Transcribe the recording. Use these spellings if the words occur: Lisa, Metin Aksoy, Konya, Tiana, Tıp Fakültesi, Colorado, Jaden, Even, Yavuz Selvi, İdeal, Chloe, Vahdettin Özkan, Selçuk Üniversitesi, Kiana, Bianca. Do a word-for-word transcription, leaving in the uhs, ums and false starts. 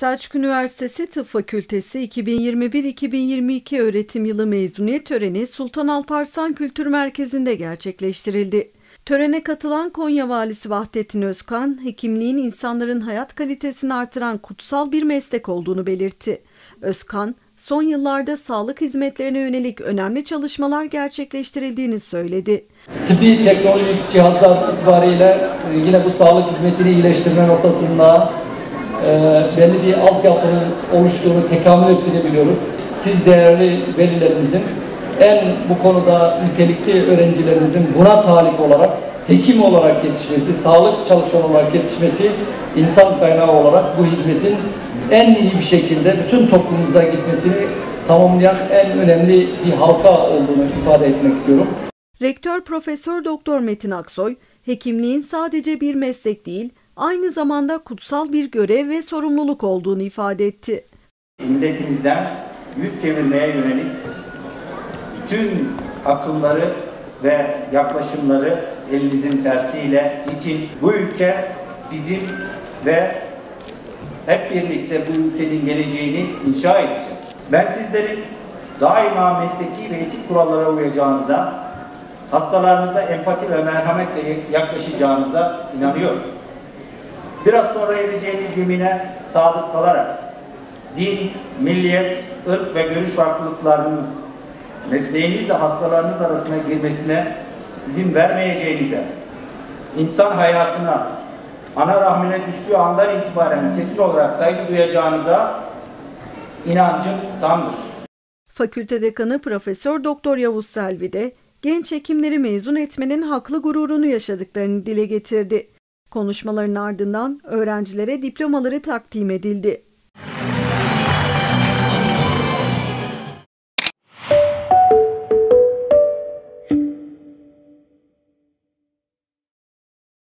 Selçuk Üniversitesi Tıp Fakültesi iki bin yirmi bir iki bin yirmi iki öğretim yılı mezuniyet töreni Sultan Alparslan Kültür Merkezi'nde gerçekleştirildi. Törene katılan Konya Valisi Vahdettin Özkan, hekimliğin insanların hayat kalitesini artıran kutsal bir meslek olduğunu belirtti. Özkan, son yıllarda sağlık hizmetlerine yönelik önemli çalışmalar gerçekleştirildiğini söyledi. Tıbbi teknolojik cihazlar itibariyle yine bu sağlık hizmetini iyileştirme noktasında e, belli bir altyapının oluştuğunu, tekamül ettiğini biliyoruz. Siz değerli velilerimizin, en bu konuda nitelikli öğrencilerimizin buna talip olarak, hekim olarak yetişmesi, sağlık çalışanı olarak yetişmesi, insan kaynağı olarak bu hizmetin en iyi bir şekilde bütün toplumumuza gitmesini tamamlayan en önemli bir halka olduğunu ifade etmek istiyorum. Rektör Profesör Doktor Metin Aksoy, hekimliğin sadece bir meslek değil, aynı zamanda kutsal bir görev ve sorumluluk olduğunu ifade etti. Milletimizden yüz çevirmeye yönelik bütün akılları ve yaklaşımları elimizin tersiyle için bu ülke bizim ve hep birlikte bu ülkenin geleceğini inşa edeceğiz. Ben sizlerin daima mesleki ve etik kurallara uyacağınıza, hastalarınıza empati ve merhametle yaklaşacağınıza inanıyorum. Biraz sonra edeceğiniz yemine sadık kalarak din, milliyet, ırk ve görüş farklılıklarının mesleğinizle hastalarınız arasına girmesine izin vermeyeceğinize, insan hayatına, ana rahmine düştüğü andan itibaren kesin olarak saygı duyacağınıza inancım tamdır. Fakülte Dekanı Profesör Doktor Yavuz Selvi de genç hekimleri mezun etmenin haklı gururunu yaşadıklarını dile getirdi. Konuşmaların ardından öğrencilere diplomaları takdim edildi.